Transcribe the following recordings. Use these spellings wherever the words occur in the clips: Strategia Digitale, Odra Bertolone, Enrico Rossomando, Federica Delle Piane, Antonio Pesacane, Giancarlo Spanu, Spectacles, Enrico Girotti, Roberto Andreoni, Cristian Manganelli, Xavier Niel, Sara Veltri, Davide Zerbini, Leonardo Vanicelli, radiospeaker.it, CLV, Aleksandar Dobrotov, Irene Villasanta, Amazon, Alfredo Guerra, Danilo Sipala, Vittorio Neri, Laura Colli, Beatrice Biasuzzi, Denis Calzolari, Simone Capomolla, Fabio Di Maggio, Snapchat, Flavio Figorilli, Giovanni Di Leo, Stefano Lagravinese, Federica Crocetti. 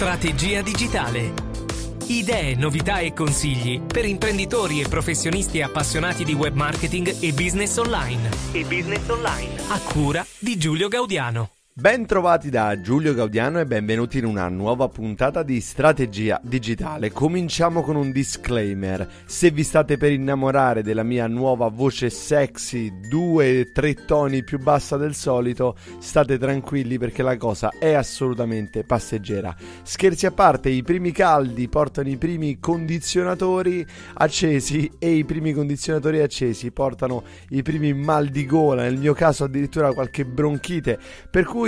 Strategia Digitale. Idee, novità e consigli per imprenditori e professionisti appassionati di web marketing e business online. A cura di Giulio Gaudiano. Ben trovati da Giulio Gaudiano e benvenuti in una nuova puntata di Strategia Digitale. Cominciamo con un disclaimer. Se vi state per innamorare della mia nuova voce sexy, 2-3 toni più bassa del solito, state tranquilli perché la cosa è assolutamente passeggera. Scherzi a parte, i primi caldi portano i primi condizionatori accesi e i primi condizionatori accesi portano i primi mal di gola, nel mio caso addirittura qualche bronchite, per cui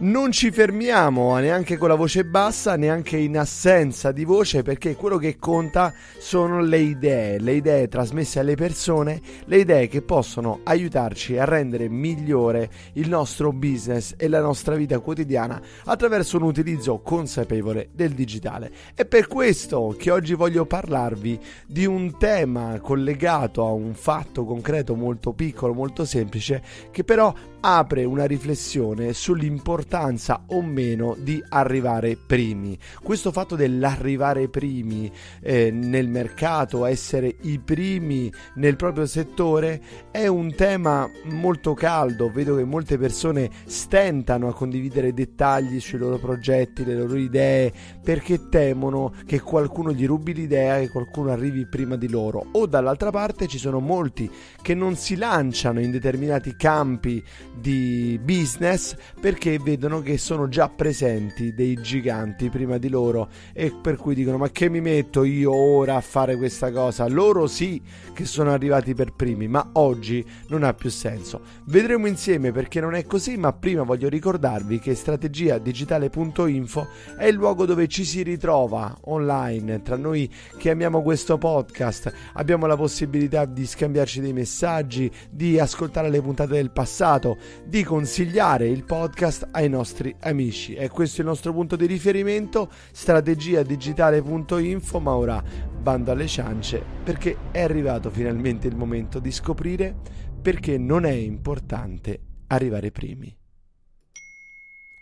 non ci fermiamo neanche con la voce bassa, neanche in assenza di voce, perché quello che conta sono le idee trasmesse alle persone, le idee che possono aiutarci a rendere migliore il nostro business e la nostra vita quotidiana attraverso un utilizzo consapevole del digitale. È per questo che oggi voglio parlarvi di un tema collegato a un fatto concreto molto piccolo, molto semplice, che però apre una riflessione sull'importanza o meno di arrivare primi. Questo fatto dell'arrivare primi nel mercato, essere i primi nel proprio settore, è un tema molto caldo. Vedo che molte persone stentano a condividere dettagli sui loro progetti, le loro idee, perché temono che qualcuno gli rubi l'idea, che qualcuno arrivi prima di loro. O dall'altra parte ci sono molti che non si lanciano in determinati campi di business perché vedono che sono già presenti dei giganti prima di loro, e per cui dicono: ma che mi metto io ora a fare questa cosa? Loro sì che sono arrivati per primi, ma oggi non ha più senso. Vedremo insieme perché non è così, ma prima voglio ricordarvi che strategiadigitale.info è il luogo dove ci si ritrova online tra noi che amiamo questo podcast. Abbiamo la possibilità di scambiarci dei messaggi, di ascoltare le puntate del passato, di consigliare il podcast ai nostri amici. E questo è il nostro punto di riferimento, strategiadigitale.info. Ma ora bando alle ciance, perché è arrivato finalmente il momento di scoprire perché non è importante arrivare primi.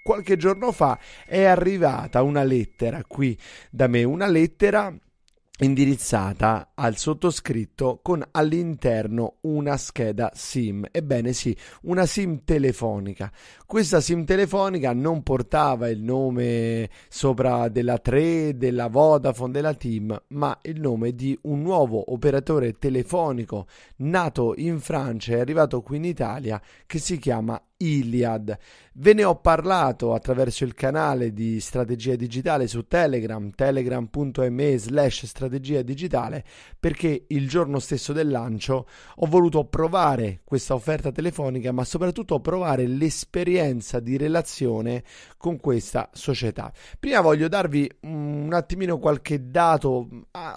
Qualche giorno fa è arrivata una lettera qui da me, una lettera indirizzata al sottoscritto con all'interno una scheda SIM. Ebbene sì, una SIM telefonica. Questa SIM telefonica non portava il nome sopra della 3, della Vodafone, della TIM, ma il nome di un nuovo operatore telefonico nato in Francia e arrivato qui in Italia, che si chiama Iliad. Ve ne ho parlato attraverso il canale di Strategia Digitale su Telegram, telegram.me/strategia digitale, perché il giorno stesso del lancio ho voluto provare questa offerta telefonica, ma soprattutto provare l'esperienza di relazione con questa società. Prima voglio darvi un attimino qualche dato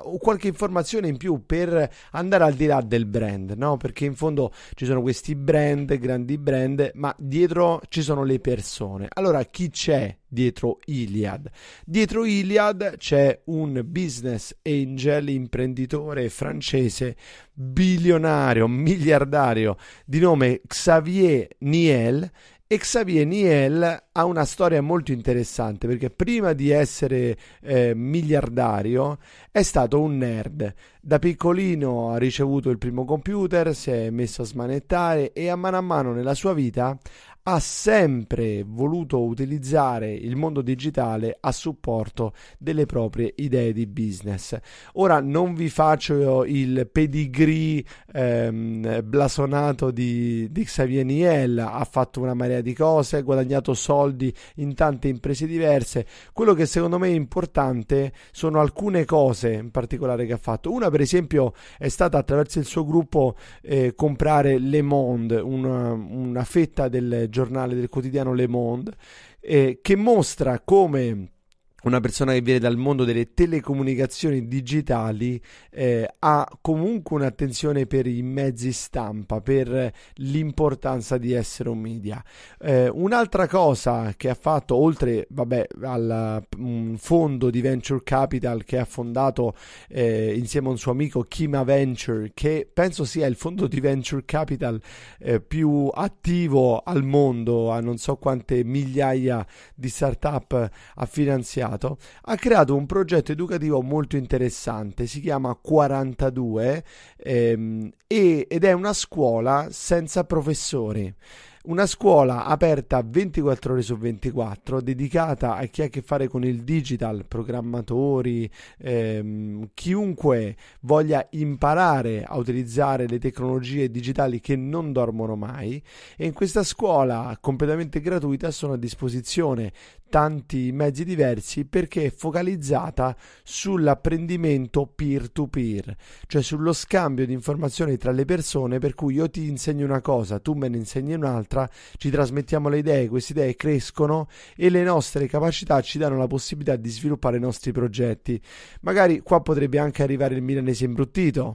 o qualche informazione in più per andare al di là del brand, no? Perché in fondo ci sono questi brand, grandi brand, ma dietro ci sono le persone. Allora, chi c'è dietro Iliad? Dietro Iliad c'è un business angel, imprenditore francese, bilionario, miliardario, di nome Xavier Niel. E Xavier Niel ha una storia molto interessante, perché prima di essere miliardario è stato un nerd. Da piccolino ha ricevuto il primo computer, si è messo a smanettare e a mano nella sua vita ha sempre voluto utilizzare il mondo digitale a supporto delle proprie idee di business. Ora non vi faccio il pedigree blasonato di Xavier Niel. Ha fatto una marea di cose, ha guadagnato soldi in tante imprese diverse. Quello che secondo me è importante sono alcune cose in particolare che ha fatto. Una, per esempio, è stata attraverso il suo gruppo comprare Le Monde, una fetta del giornale, del quotidiano Le Monde, che mostra come una persona che viene dal mondo delle telecomunicazioni digitali ha comunque un'attenzione per i mezzi stampa, per l'importanza di essere un media. Un'altra cosa che ha fatto, oltre al fondo di venture capital che ha fondato insieme a un suo amico, Kima Venture, che penso sia il fondo di venture capital più attivo al mondo, a non so quante migliaia di startup ha finanziato. mercato, ha creato un progetto educativo molto interessante, si chiama 42 ed è una scuola senza professori. Una scuola aperta 24 ore su 24, dedicata a chi ha a che fare con il digital, programmatori, chiunque voglia imparare a utilizzare le tecnologie digitali che non dormono mai. E in questa scuola completamente gratuita sono a disposizione tanti mezzi diversi, perché è focalizzata sull'apprendimento peer-to-peer, cioè sullo scambio di informazioni tra le persone, per cui io ti insegno una cosa, tu me ne insegni un'altra, ci trasmettiamo le idee, queste idee crescono e le nostre capacità ci danno la possibilità di sviluppare i nostri progetti. Magari qua potrebbe anche arrivare il milanese imbruttito.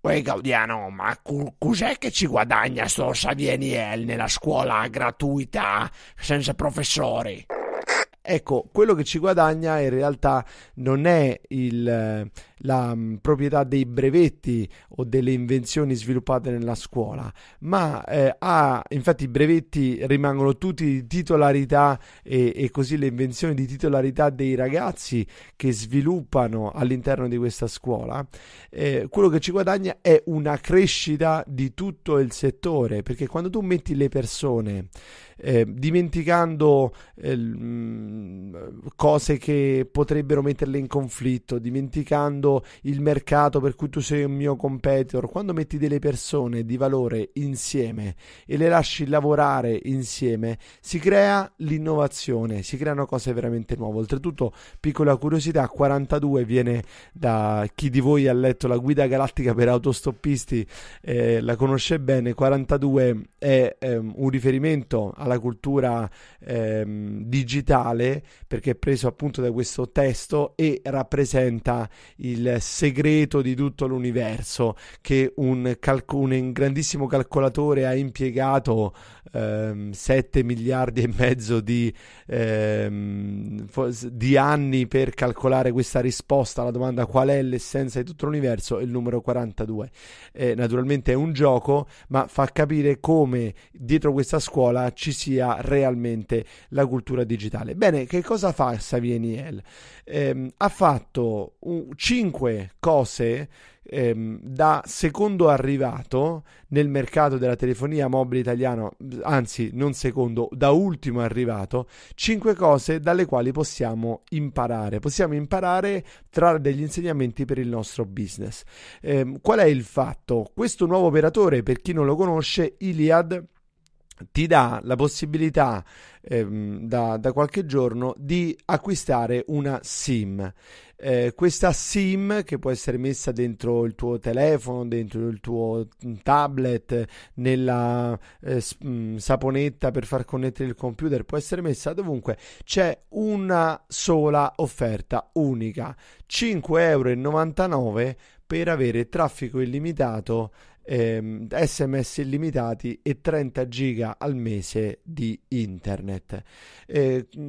Uè Gaudiano, ma cos'è che ci guadagna sto Xavier Niel nella scuola gratuita senza professori? Ecco, quello che ci guadagna in realtà non è la proprietà dei brevetti o delle invenzioni sviluppate nella scuola, ma infatti i brevetti rimangono tutti di titolarità e così le invenzioni di titolarità dei ragazzi che sviluppano all'interno di questa scuola. Quello che ci guadagna è una crescita di tutto il settore, perché quando tu metti le persone dimenticando cose che potrebbero metterle in conflitto, dimenticando il mercato per cui tu sei un mio competitor, quando metti delle persone di valore insieme e le lasci lavorare insieme, si crea l'innovazione, si creano cose veramente nuove. Oltretutto, piccola curiosità, 42 viene da chi di voi ha letto La guida galattica per autostoppisti, la conosce bene. 42 è un riferimento alla cultura digitale, perché è preso appunto da questo testo e rappresenta il segreto di tutto l'universo che un grandissimo calcolatore ha impiegato 7 miliardi e mezzo di anni per calcolare questa risposta alla domanda qual è l'essenza di tutto l'universo, il numero 42. Naturalmente è un gioco, ma fa capire come dietro questa scuola ci sia realmente la cultura digitale. Bene, che cosa fa Xavier Niel? Ha fatto 5 cose da secondo arrivato nel mercato della telefonia mobile italiano, anzi non secondo, da ultimo arrivato. 5 cose dalle quali possiamo imparare, trarre degli insegnamenti per il nostro business. Qual è il fatto? Questo nuovo operatore, per chi non lo conosce, Iliad, ti dà la possibilità da qualche giorno di acquistare una SIM. Questa SIM, che può essere messa dentro il tuo telefono, dentro il tuo tablet, nella saponetta per far connettere il computer, può essere messa dovunque. C'è una sola offerta unica, 5,99 € per avere traffico illimitato, SMS illimitati e 30 giga al mese di internet.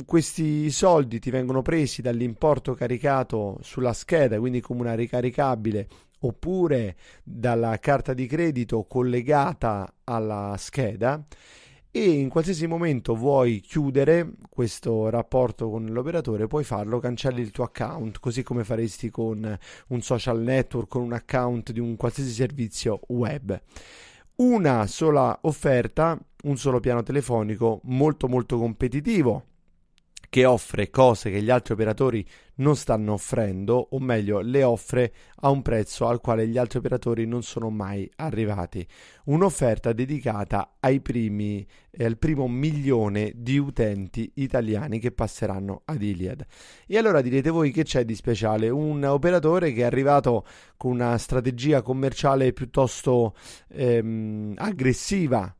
Questi soldi ti vengono presi dall'importo caricato sulla scheda, quindi come una ricaricabile, oppure dalla carta di credito collegata alla scheda, e in qualsiasi momento vuoi chiudere questo rapporto con l'operatore puoi farlo, cancelli il tuo account, così come faresti con un social network, con un account di un qualsiasi servizio web. Una sola offerta, un solo piano telefonico molto molto competitivo, che offre cose che gli altri operatori non stanno offrendo, o meglio le offre a un prezzo al quale gli altri operatori non sono mai arrivati. Un'offerta dedicata al primo milione di utenti italiani che passeranno ad Iliad. E allora direte voi, che c'è di speciale? Un operatore che è arrivato con una strategia commerciale piuttosto aggressiva,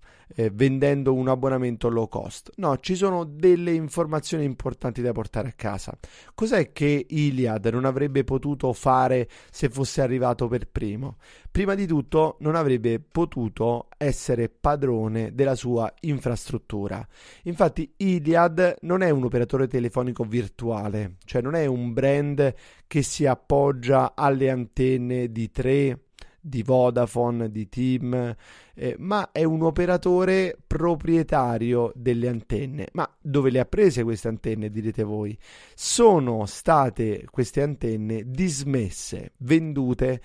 vendendo un abbonamento low cost. No, ci sono delle informazioni importanti da portare a casa. Cos'è che Iliad non avrebbe potuto fare se fosse arrivato per primo? Prima di tutto non avrebbe potuto essere padrone della sua infrastruttura. Infatti Iliad non è un operatore telefonico virtuale, cioè non è un brand che si appoggia alle antenne di 3, di Vodafone, di TIM, ma è un operatore proprietario delle antenne. Ma dove le ha prese queste antenne, direte voi? Sono state queste antenne dismesse, vendute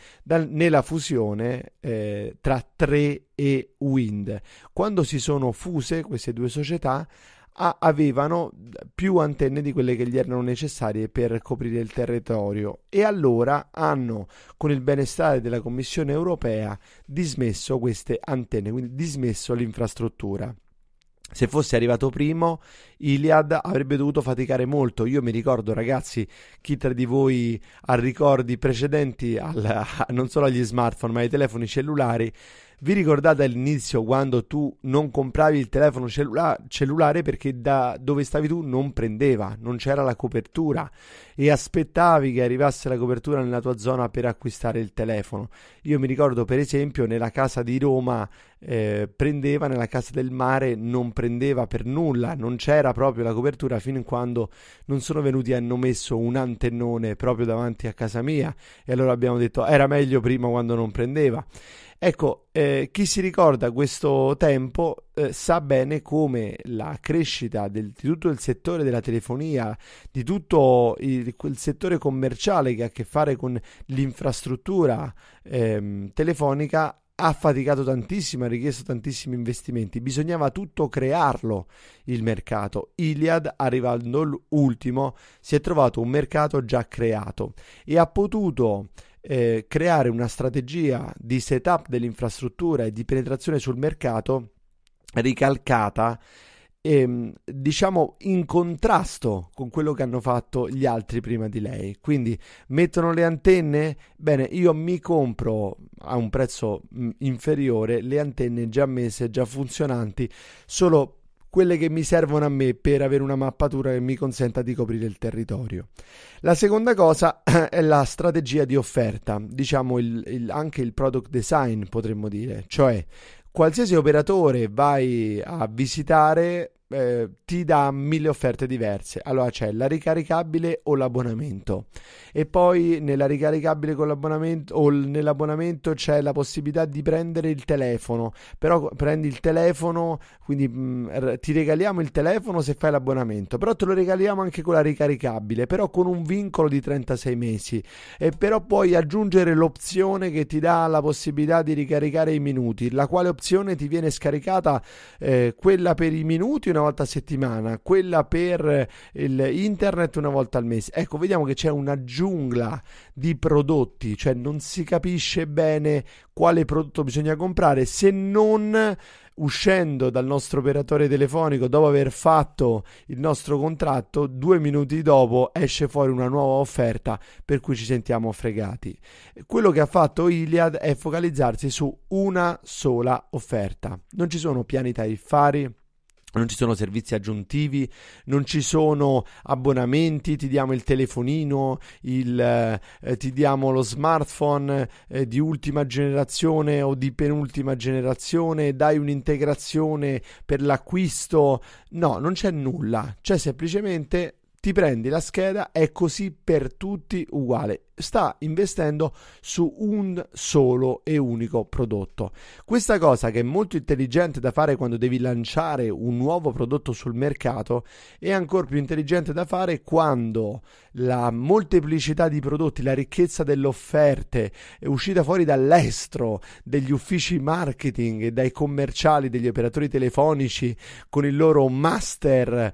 nella fusione tra 3 e Wind. Quando si sono fuse queste due società, avevano più antenne di quelle che gli erano necessarie per coprire il territorio, e allora hanno, con il benestare della Commissione europea, dismesso queste antenne, quindi dismesso l'infrastruttura. Se fosse arrivato primo, Iliad avrebbe dovuto faticare molto. Io mi ricordo, ragazzi, chi tra di voi ha ricordi precedenti non solo agli smartphone ma ai telefoni cellulari? Vi ricordate all'inizio quando tu non compravi il telefono cellulare perché da dove stavi tu non prendeva, non c'era la copertura, e aspettavi che arrivasse la copertura nella tua zona per acquistare il telefono? Io mi ricordo, per esempio, nella casa di Roma prendeva, nella casa del mare non prendeva per nulla, non c'era proprio la copertura, fino a quando non sono venuti e hanno messo un antennone proprio davanti a casa mia, e allora abbiamo detto era meglio prima quando non prendeva. Ecco, chi si ricorda questo tempo sa bene come la crescita di tutto il settore della telefonia, di tutto quel settore commerciale che ha a che fare con l'infrastruttura telefonica, ha faticato tantissimo, ha richiesto tantissimi investimenti. Bisognava tutto crearlo il mercato. Iliad, arrivando ultimo, si è trovato un mercato già creato e ha potuto creare una strategia di setup dell'infrastruttura e di penetrazione sul mercato ricalcata, diciamo in contrasto con quello che hanno fatto gli altri prima di lei. Quindi mettono le antenne? Bene, io mi compro a un prezzo inferiore le antenne già messe, già funzionanti, solo quelle che mi servono a me per avere una mappatura che mi consenta di coprire il territorio. La seconda cosa è la strategia di offerta, diciamo anche il product design, potremmo dire, cioè qualsiasi operatore vai a visitare ti dà 1000 offerte diverse. Allora c'è la ricaricabile o l'abbonamento, e poi nella ricaricabile con l'abbonamento o nell'abbonamento c'è la possibilità di prendere il telefono, però prendi il telefono, quindi ti regaliamo il telefono se fai l'abbonamento, però te lo regaliamo anche con la ricaricabile, però con un vincolo di 36 mesi, e però puoi aggiungere l'opzione che ti dà la possibilità di ricaricare i minuti, la quale opzione ti viene scaricata quella per i minuti una volta a settimana, quella per internet una volta al mese. Ecco, vediamo che c'è una giungla di prodotti, cioè non si capisce bene quale prodotto bisogna comprare, se non uscendo dal nostro operatore telefonico dopo aver fatto il nostro contratto, 2 minuti dopo esce fuori una nuova offerta, per cui ci sentiamo fregati. Quello che ha fatto Iliad è focalizzarsi su una sola offerta. Non ci sono piani tariffari, non ci sono servizi aggiuntivi, non ci sono abbonamenti, ti diamo il telefonino, ti diamo lo smartphone di ultima generazione o di penultima generazione, dai un'integrazione per l'acquisto. No, non c'è nulla, c'è semplicemente ti prendi la scheda, è così per tutti uguale. Sta investendo su un solo e unico prodotto. Questa cosa, che è molto intelligente da fare quando devi lanciare un nuovo prodotto sul mercato, è ancora più intelligente da fare quando la molteplicità di prodotti, la ricchezza delle offerte è uscita fuori dall'estro degli uffici marketing e dai commerciali degli operatori telefonici, con il loro master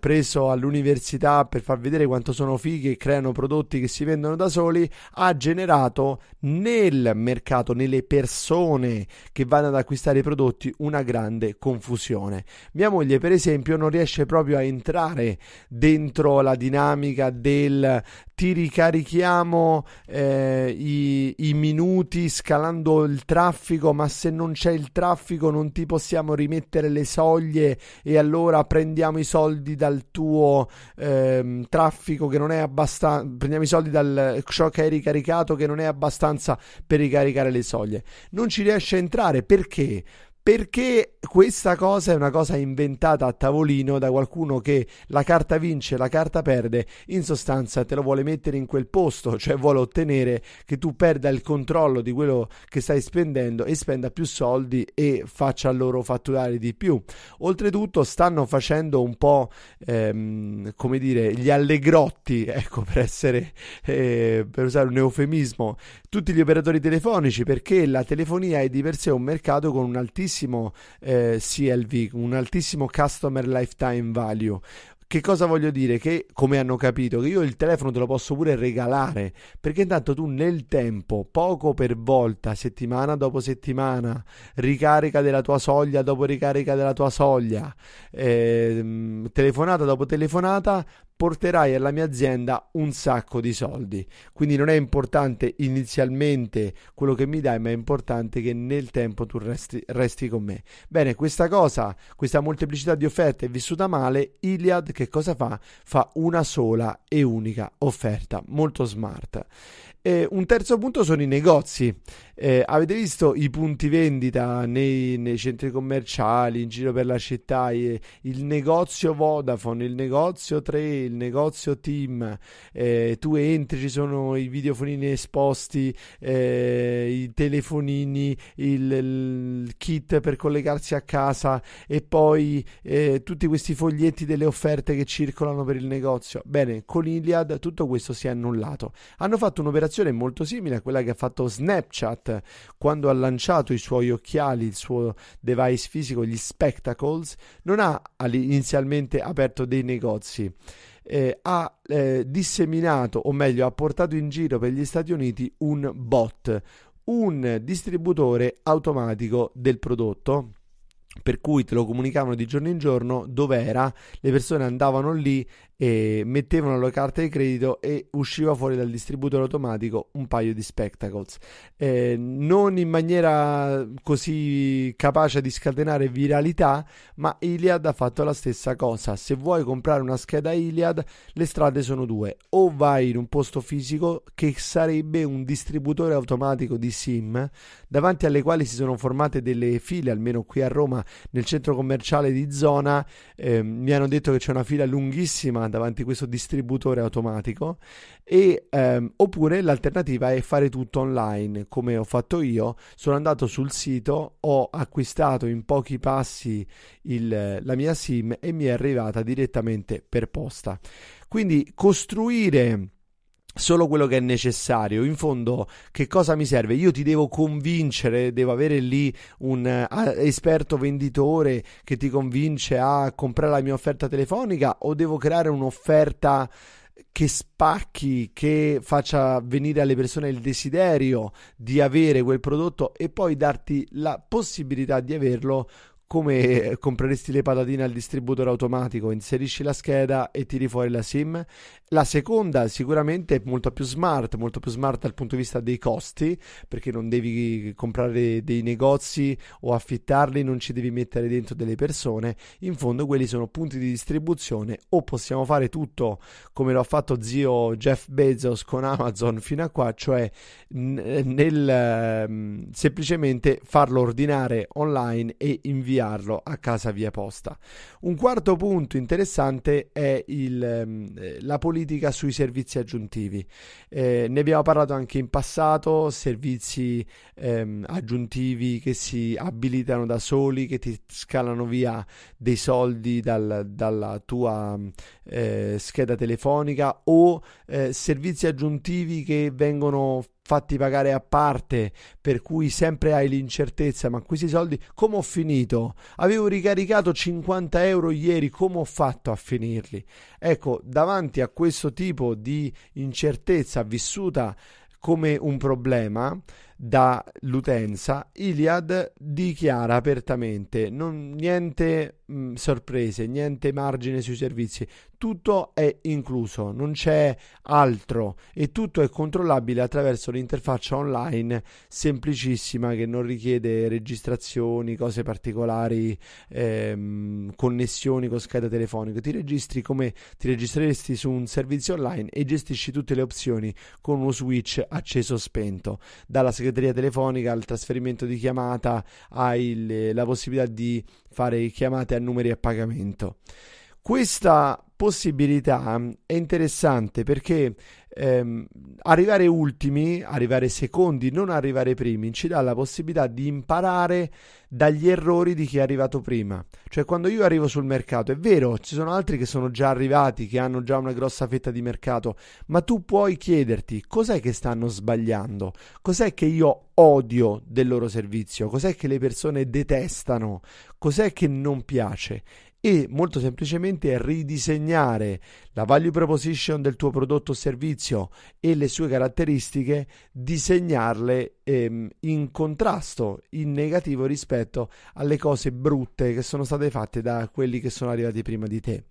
preso all'università per far vedere quanto sono fighi e creano prodotti che si vendono da soli, ha generato nel mercato, nelle persone che vanno ad acquistare i prodotti, una grande confusione. Mia moglie, per esempio, non riesce proprio a entrare dentro la dinamica del ti ricarichiamo i minuti scalando il traffico, ma se non c'è il traffico non ti possiamo rimettere le soglie, e allora prendiamo i soldi dal tuo traffico che non è abbastanza, prendiamo i soldi dal ciò che hai ricaricato che non è abbastanza per ricaricare le soglie. Non ci riesce a entrare perché? perché questa cosa è una cosa inventata a tavolino da qualcuno che la carta vince, la carta perde, in sostanza te lo vuole mettere in quel posto, cioè vuole ottenere che tu perda il controllo di quello che stai spendendo e spenda più soldi e faccia loro fatturare di più. Oltretutto stanno facendo un po' come dire, gli allegrotti, ecco, per essere per usare un eufemismo, tutti gli operatori telefonici, perché la telefonia è di per sé un mercato con un altissimo CLV, un altissimo customer lifetime value. Che cosa voglio dire? Che come hanno capito che io il telefono te lo posso pure regalare, perché intanto tu nel tempo, poco per volta, settimana dopo settimana, ricarica della tua soglia dopo ricarica della tua soglia, telefonata dopo telefonata, porterai alla mia azienda un sacco di soldi. Quindi non è importante inizialmente quello che mi dai, ma è importante che nel tempo tu resti con me. Bene, questa cosa, questa molteplicità di offerte è vissuta male. Iliad che cosa fa? Fa una sola e unica offerta, molto smart. Un terzo punto sono i negozi. Avete visto i punti vendita nei centri commerciali, in giro per la città, il negozio Vodafone, il negozio 3, il negozio Team, tu entri, ci sono i videofonini esposti, i telefonini, il kit per collegarsi a casa e poi tutti questi foglietti delle offerte che circolano per il negozio. Bene, con Iliad tutto questo si è annullato. Hanno fatto un'operazione molto simile a quella che ha fatto Snapchat quando ha lanciato i suoi occhiali, il suo device fisico, gli Spectacles. Non ha inizialmente aperto dei negozi, ha disseminato, o meglio ha portato in giro per gli Stati Uniti un bot, un distributore automatico del prodotto, per cui te lo comunicavano di giorno in giorno dove era, le persone andavano lì e mettevano la carta di credito e usciva fuori dal distributore automatico un paio di Spectacles, non in maniera così capace di scatenare viralità, ma Iliad ha fatto la stessa cosa. Se vuoi comprare una scheda Iliad, le strade sono due: o vai in un posto fisico, che sarebbe un distributore automatico di SIM, davanti alle quali si sono formate delle file, almeno qui a Roma nel centro commerciale di zona, mi hanno detto che c'è una fila lunghissima davanti a questo distributore automatico, e oppure l'alternativa è fare tutto online, come ho fatto io. Sono andato sul sito, ho acquistato in pochi passi la mia SIM e mi è arrivata direttamente per posta. Quindi costruire solo quello che è necessario. In fondo, che cosa mi serve? Io ti devo convincere, devo avere lì un esperto venditore che ti convince a comprare la mia offerta telefonica, o devo creare un'offerta che spacchi, che faccia venire alle persone il desiderio di avere quel prodotto e poi darti la possibilità di averlo? Come compreresti le patatine al distributore automatico: inserisci la scheda e tiri fuori la SIM. La seconda sicuramente è molto più smart dal punto di vista dei costi, perché non devi comprare dei negozi o affittarli, non ci devi mettere dentro delle persone. In fondo quelli sono punti di distribuzione, o possiamo fare tutto come lo ha fatto zio Jeff Bezos con Amazon fino a qua, cioè semplicemente farlo ordinare online e inviare a casa via posta. Un quarto punto interessante è la politica sui servizi aggiuntivi. Ne abbiamo parlato anche in passato: servizi aggiuntivi che si abilitano da soli, che ti scalano via dei soldi dalla tua scheda telefonica, o servizi aggiuntivi che vengono fatti pagare a parte, per cui sempre hai l'incertezza: ma questi soldi come ho finito? Avevo ricaricato 50 euro ieri, come ho fatto a finirli? Ecco, davanti a questo tipo di incertezza vissuta come un problema dall'utenza, Iliad dichiara apertamente: niente sorprese, niente margine sui servizi, tutto è incluso, non c'è altro, e tutto è controllabile attraverso l'interfaccia online semplicissima, che non richiede registrazioni, cose particolari, connessioni con scheda telefonica. Ti registri come ti registreresti su un servizio online e gestisci tutte le opzioni con uno switch acceso o spento dalla scheda segreteria telefonica, al trasferimento di chiamata, hai la possibilità di fare chiamate a numeri a pagamento. Questa possibilità è interessante perché arrivare ultimi, arrivare secondi, non arrivare primi, ci dà la possibilità di imparare dagli errori di chi è arrivato prima. Cioè, quando io arrivo sul mercato, è vero, ci sono altri che sono già arrivati, che hanno già una grossa fetta di mercato, ma tu puoi chiederti cos'è che stanno sbagliando, cos'è che io odio del loro servizio, cos'è che le persone detestano, cos'è che non piace. E molto semplicemente ridisegnare la value proposition del tuo prodotto o servizio e le sue caratteristiche, disegnarle in contrasto, in negativo rispetto alle cose brutte che sono state fatte da quelli che sono arrivati prima di te.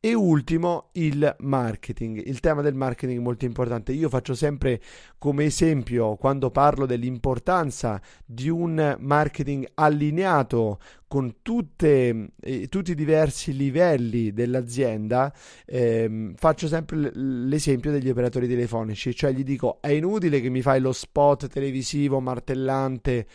E ultimo, il marketing. Il tema del marketing è molto importante. Io faccio sempre come esempio, quando parlo dell'importanza di un marketing allineato con tutti i diversi livelli dell'azienda, faccio sempre l'esempio degli operatori telefonici. Cioè, gli dico: è inutile che mi fai lo spot televisivo martellante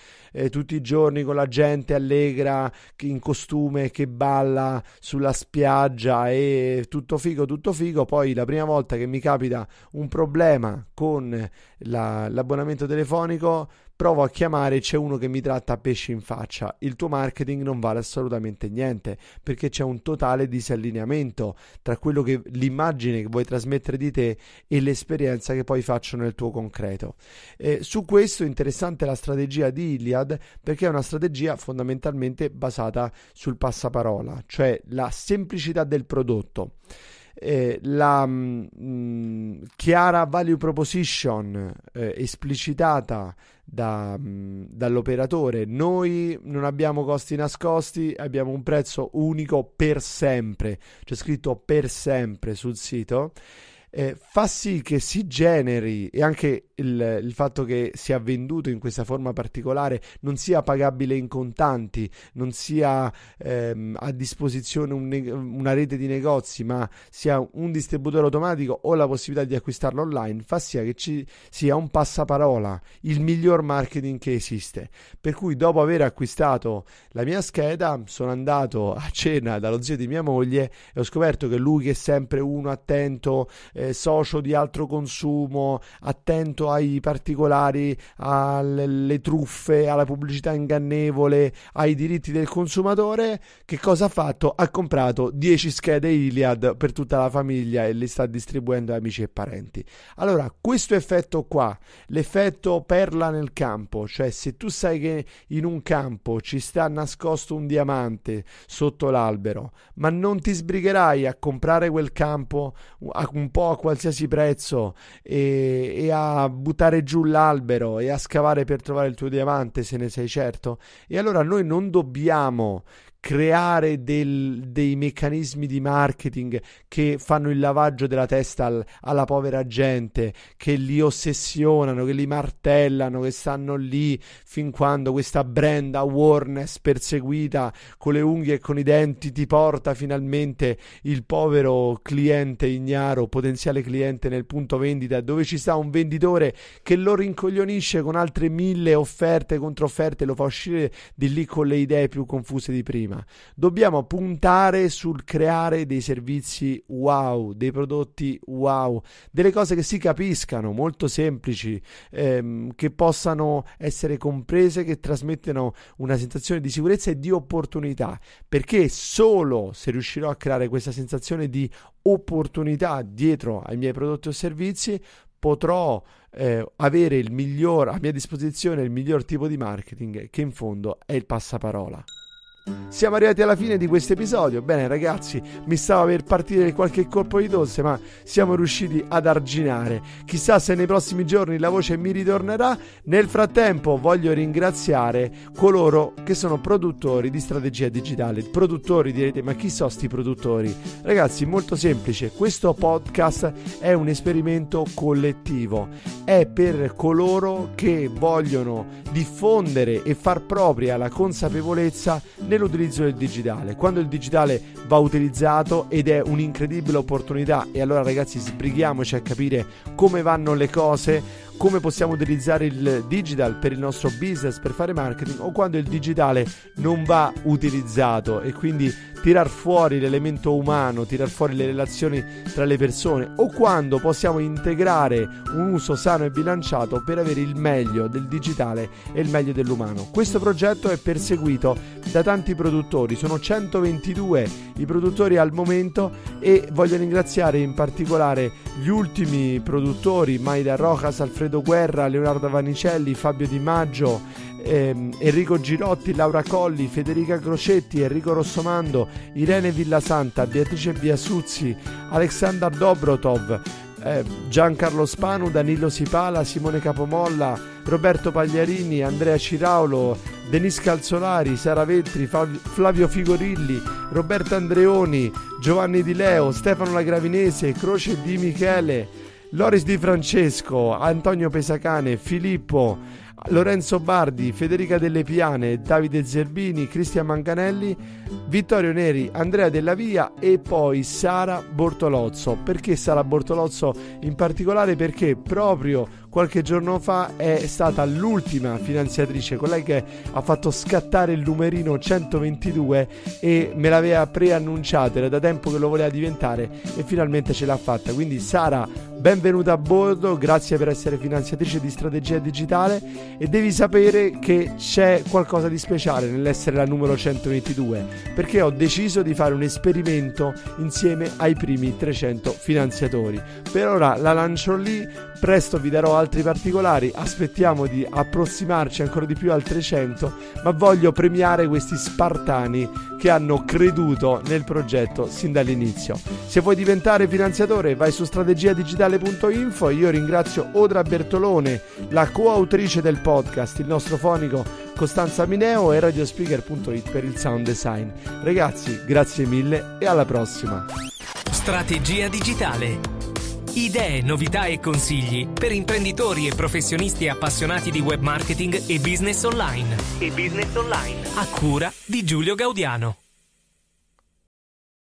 tutti i giorni con la gente allegra, in costume, che balla sulla spiaggia e tutto figo, poi la prima volta che mi capita un problema con l'abbonamento telefonico provo a chiamare, c'è uno che mi tratta a pesci in faccia. Il tuo marketing non vale assolutamente niente, perché c'è un totale disallineamento tra quello che l'immagine che vuoi trasmettere di te e l'esperienza che poi faccio nel tuo concreto. Su questo è interessante la strategia di Iliad, perché è una strategia fondamentalmente basata sul passaparola, cioè la semplicità del prodotto, chiara value proposition esplicitata dall'operatore. Noi non abbiamo costi nascosti, abbiamo un prezzo unico per sempre, c'è scritto per sempre sul sito. Fa sì che si generi, e anche il fatto che sia venduto in questa forma particolare, non sia pagabile in contanti, non sia a disposizione una rete di negozi, ma sia un distributore automatico o la possibilità di acquistarlo online, fa sì che ci sia un passaparola, il miglior marketing che esiste. Per cui, dopo aver acquistato la mia scheda, sono andato a cena dallo zio di mia moglie e ho scoperto che lui, che è sempre uno attento, socio di altro consumo, attento ai particolari, alle truffe, alla pubblicità ingannevole, ai diritti del consumatore, che cosa ha fatto? Ha comprato 10 schede Iliad per tutta la famiglia e le sta distribuendo ad amici e parenti. Allora, questo effetto qua, l'effetto perla nel campo, cioè se tu sai che in un campo ci sta nascosto un diamante sotto l'albero, ma non ti sbrigherai a comprare quel campo un po' a qualsiasi prezzo e a buttare giù l'albero e a scavare per trovare il tuo diamante, se ne sei certo. E allora noi non dobbiamo creare dei meccanismi di marketing che fanno il lavaggio della testa alla povera gente, che li ossessionano, che li martellano, che stanno lì fin quando questa brand awareness perseguita con le unghie e con i denti ti porta finalmente il povero cliente ignaro, potenziale cliente, nel punto vendita, dove ci sta un venditore che lo rincoglionisce con altre 1000 offerte, controfferte, lo fa uscire di lì con le idee più confuse di prima. Dobbiamo puntare sul creare dei servizi wow, dei prodotti wow, delle cose che si capiscano, molto semplici, che possano essere comprese, che trasmettano una sensazione di sicurezza e di opportunità, perché solo se riuscirò a creare questa sensazione di opportunità dietro ai miei prodotti o servizi potrò avere a mia disposizione il miglior tipo di marketing, che in fondo è il passaparola. Siamo arrivati alla fine di questo episodio. Bene ragazzi, mi stava per partire qualche colpo di tosse, ma siamo riusciti ad arginare. Chissà se nei prossimi giorni la voce mi ritornerà. Nel frattempo voglio ringraziare coloro che sono produttori di Strategia Digitale. Produttori, direte: ma chi sono sti produttori? Ragazzi, molto semplice, questo podcast è un esperimento collettivo, è per coloro che vogliono diffondere e far propria la consapevolezza nell'utilizzo del digitale, quando il digitale va utilizzato, ed è un'incredibile opportunità. E allora ragazzi, sbrighiamoci a capire come vanno le cose, come possiamo utilizzare il digital per il nostro business, per fare marketing, o quando il digitale non va utilizzato, e quindi tirar fuori l'elemento umano, tirar fuori le relazioni tra le persone, o quando possiamo integrare un uso sano e bilanciato per avere il meglio del digitale e il meglio dell'umano. Questo progetto è perseguito da tanti produttori, sono 122 i produttori al momento, e voglio ringraziare in particolare gli ultimi produttori: Maida Rojas, Alfredo Guerra, Leonardo Vanicelli, Fabio Di Maggio, Enrico Girotti, Laura Colli, Federica Crocetti, Enrico Rossomando, Irene Villasanta, Beatrice Biasuzzi, Aleksandar Dobrotov, Giancarlo Spanu, Danilo Sipala, Simone Capomolla, Roberto Pagliarini, Andrea Ciraulo, Denis Calzolari, Sara Veltri, Flavio Figorilli, Roberto Andreoni, Giovanni Di Leo, Stefano Lagravinese, Croce Di Michele, Loris Di Francesco, Antonio Pesacane, Filippo, Lorenzo Bardi, Federica Delle Piane, Davide Zerbini, Cristian Manganelli, Vittorio Neri, Andrea Della Via e poi Sara Bortolozzo. Perché Sara Bortolozzo in particolare? Perché proprio qualche giorno fa è stata l'ultima finanziatrice, quella che ha fatto scattare il numerino 122, e me l'aveva preannunciata, era da tempo che lo voleva diventare e finalmente ce l'ha fatta. Quindi Sara, benvenuta a bordo, grazie per essere finanziatrice di Strategia Digitale, e devi sapere che c'è qualcosa di speciale nell'essere la numero 122, perché ho deciso di fare un esperimento insieme ai primi 300 finanziatori. Per ora la lancio lì, presto vi darò altri particolari, aspettiamo di approssimarci ancora di più al 300, ma voglio premiare questi spartani che hanno creduto nel progetto sin dall'inizio. Se vuoi diventare finanziatore vai su strategiadigitale.info. Io ringrazio Odra Bertolone, la coautrice del podcast, il nostro fonico Costanza Mineo e radiospeaker.it per il sound design. Ragazzi, grazie mille e alla prossima. Strategia Digitale. Idee, novità e consigli per imprenditori e professionisti appassionati di web marketing e business online. A cura di Giulio Gaudiano.